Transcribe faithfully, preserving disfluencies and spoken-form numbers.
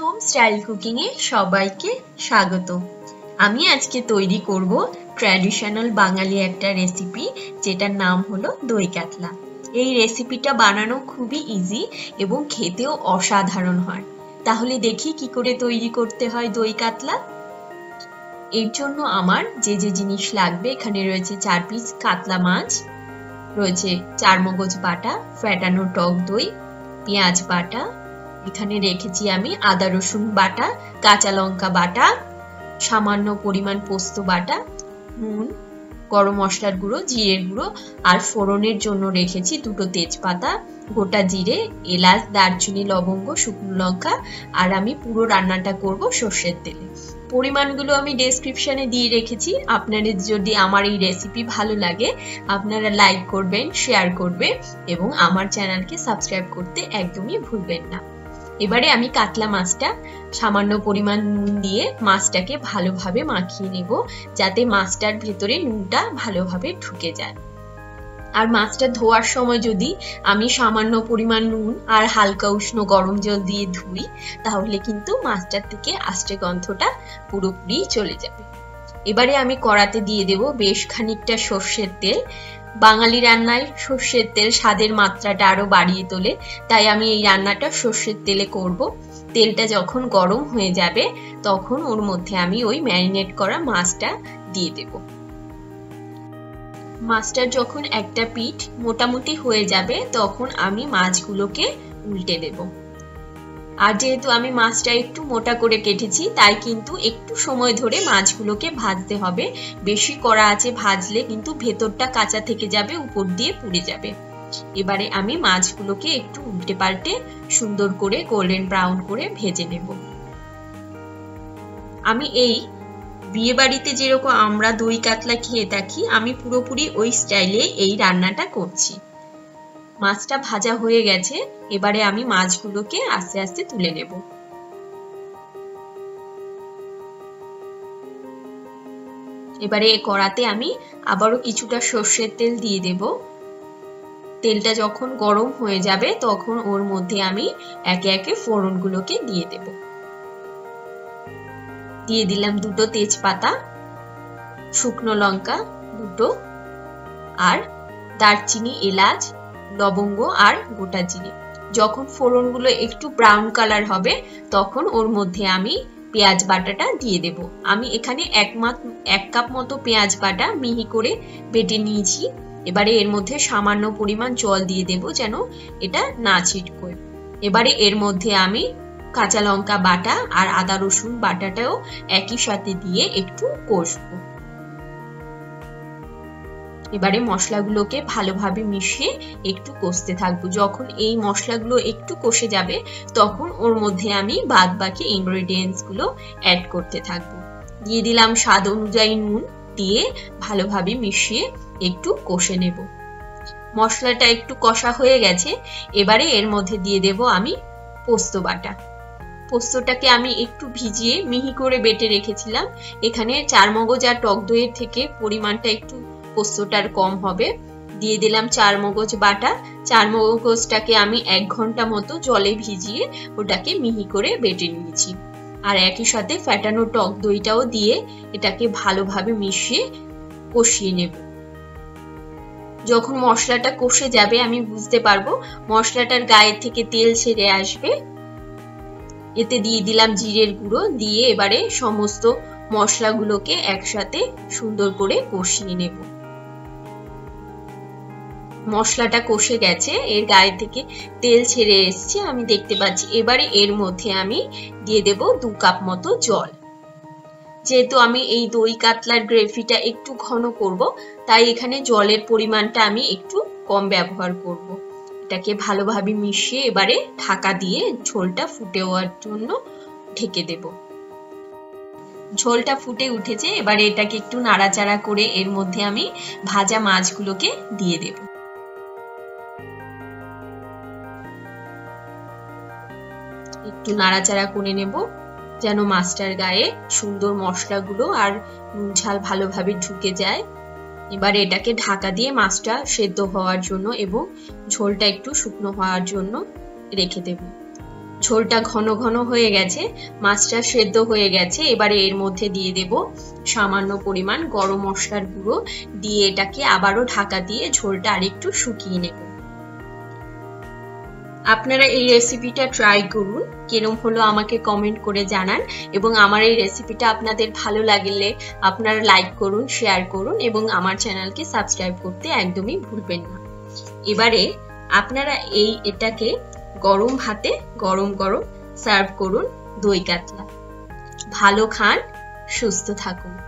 Home style cooking ए सबाइके स्वागत। आमी आजके तैरी करब ट्रेडिशनल बांगाली एकटा रेसिपि जेटार नाम हलो दई कातला। एई रेसिपिटा बनानो खूबी इजी एबं खेतेओ असाधारण हय। ताहले देखी कि करे तैरी करते हय दई कातला। एर जोन्नो आमार जे जे जिनिस लागबे एखाने रयेछे चार पिस कातला माछ, रयेछे चारमगज बाटा, फेटानो टक दई, पेঁয়াজ बाटा, एखाने रेखेछि आमी आदा रसुन बाटा, काँचा लंका बाटा, सामान्य परिमाण पोस्तो बाटा, नून, गरम मसलार गुड़ो, जिरेर गुड़ो और फोड़नेर जोन्नो रेखेछि दुटो तेजपाता, गोटा जिरे, एलाच, दारचिनी, लवंग, शुकनो लंका और आमी पुरो रान्नाटा करब सर्षेर तेले। परिमाणगुलो आमी डेस्क्रिप्शने दिए रेखेछि। आपनादेर जोदि आमार एई रेसिपि भालो लागे आपनारा लाइक करबेन, शेयर करबेन एबं आमार चैनलके सबस्क्राइब करते एकदमई भुलबेन ना। एबारे आमी कातला माछटा सामान्य परिमाण नुन दिए माछटाके भालोभावे माखिए नेब जाते माछटार भेतरे नुनटा भालोभावे ढुके जाय। आर माछटा धोआर समय जदि आमी सामान्य परिमाण नुन और हालका उष्ण गरम जल दिए धुई ताहले किन्तु माछटार थेके आस्ते गन्धटा पुरोपुरि चले जाबे। एबारे आमी कड़ाते दिए देब बेश खानिकटा सर्षेर तेल। बांगाली रान्नाय सर्षेर तेल स्वादेर मात्राटा आरो बाड़िये तोले, ताई आमी एई रान्नाटा सर्षेर तेले करब। तेलटा जखन गरम हये जाबे तखन ओर मধ্যে आमी ओई मैरिनेट करा माछटा दिये देब। माछटार जखन एकटा पिठ मोटामुटी हये जाबे तखन आमी माछगुलोके उल्टे देब। आर जेहेतु आमी माछटा एकटु मोटा करे केटेछि ताई किन्तु एकटु समय धरे माछगुलोके भाजते हबे। बेशी कड़ा आछे भाजले किन्तु भेतरटा काँचा थेके जाबे, उपर दिये पुड़े जाबे। एबारे आमी माछगुलोके एकटु उल्टे पाल्टे सुंदर करे गोल्डेन ब्राउन करे भेजे नेब। आमी एई बिये बाड़ीते जेरकम आमरा दई कातला खेये थाकि आमी पुरोपुरि ओई स्टाइले एई रान्नाटा करछि। माछटा भाजा हये गेछे। एबारे आमी माछगुलोके आस्ते आस्ते तुले नेब। एबारे कड़ाते आमी आबारो किछुटा सर्षेर तेल दिये देब। तेलटा जखन गरम हये जाबे तखन ओर मধ্যে आमी एके एके फोड़नगुलोके दिये देब। दिये दिलाम दुटो तेजपाता, शुकनो लंका दुटो और दारचिनी, एलाच, लवंग और गोटा जिरे। जखन फोड़नगुलो एकटु ब्राउन कलर हबे तखन ओर मধ্যে आमी पेঁয়াজ बाटाटा दिये देब। आमी एखाने एक मात्र एक कप मतो पेঁয়াজ बाटा मिहि करे बेटे नियेछि। एबारे एर मধ্যে सामान्य परिमाण जल दिये देब जेन एटा ना छिटके। एबारे एर मধ্যে आमी काँचा लंका बाटा और आदा रसुन बाटाटाओ एकई साथे दिये एकटु कषबो। एबारे मशलागुलोके भालोभावे मिशिए एकटु कषते थाकबो। जखन एई मशलागुलो एकटु कषे जाबे तखन ओर मধ্যে आमी बादबाकी इनग्रेडियेंट्सगुलो एड करते थाकबो। दिये दिलाम स्वाद अनुयायी नुन दिये भालोभावे मिशिए एकटु कषे नेब। मशलाटा एकटु कषा हये गेछे। एबारे एर मধ্যে दिये देब आमी पोस्तो बाटा। पोस्तोटाके आमी एकटु भिजिए मिहि करे बेटे रेखेछिलाम। एखाने चारमगज आर टक दइयेर थेके परिमाणटा एकटु पोस्तोटार कम हबे। दिये दिलाम चारमगज बाटा। चारमगजटाके आमी एक घंटा मतो जले भिजिए ओटाके मिहि करे बेटे नियेछि। आर एकई साथे फैटानो टक दइटाओ दिये एटाके भालोभावे मिशिए कषिये नेब। जखन मशलाटा कषे जाबे आमी बुझते पारबो मशलाटार गाये थेके तेल छेड़े आसबे। एते दिये दिलाम जिरेर गुड़ो दिये एबारे समस्त मशलागुलोके एकसाथे सुंदर करे कषिये नेब। मशलाटा कषे गेছে, এর গায়ে থেকে তেল ছেড়ে এসেছে আমি দেখতে পাচ্ছি। এবারে এর মধ্যে আমি দিয়ে দেব দুই কাপ মতো জল। যেহেতু আমি এই দই কাতলার গ্রেভিটা একটু ঘন করব তাই এখানে জলের পরিমাণটা আমি একটু কম ব্যবহার করব। এটাকে ভালোভাবে মিশিয়ে এবারে ঢাকা দিয়ে ঝোলটা ফুটে ওঠার জন্য ঢেকে দেব। झोलटा फुटे उठेছে। এবারে এটাকে একটু নাড়াচাড়া করে এর মধ্যে আমি ভাজা মাছগুলোকে দিয়ে দেব। একটু নাড়াচাড়া করে নেব যেন মাছটার গায়ে সুন্দর মশলাগুলো আর নুন ঝাল ভালোভাবে ঢুকে যায়। এবারে এটাকে ঢাকা দিয়ে মাছটা সেদ্ধ হওয়ার জন্য এবং ঝোলটা একটু শুকনো হওয়ার জন্য রেখে দেব। झोलटा घन घन হয়ে গেছে, মাছটা সেদ্ধ হয়ে গেছে। এবারে এর মধ্যে দিয়ে দেব সামান্য পরিমাণ গরম মশলার গুঁড়ো, দিয়ে এটাকে আবারও ঢাকা দিয়ে ঝোলটা আরেকটু শুকিয়ে নেব। আপনারা এই রেসিপিটা ট্রাই করুন, কেমন হলো আমাকে কমেন্ট করে জানান, এবং আমার এই রেসিপিটা আপনাদের ভালো লাগলে আপনারা লাইক করুন, শেয়ার করুন এবং আমার চ্যানেলকে সাবস্ক্রাইব করতে একদমই ভুলবেন না। এবারে আপনারা এই এটাকে গরম ভাতে গরম গরম সার্ভ করুন দই কাতলা। ভালো খান, সুস্থ থাকুন।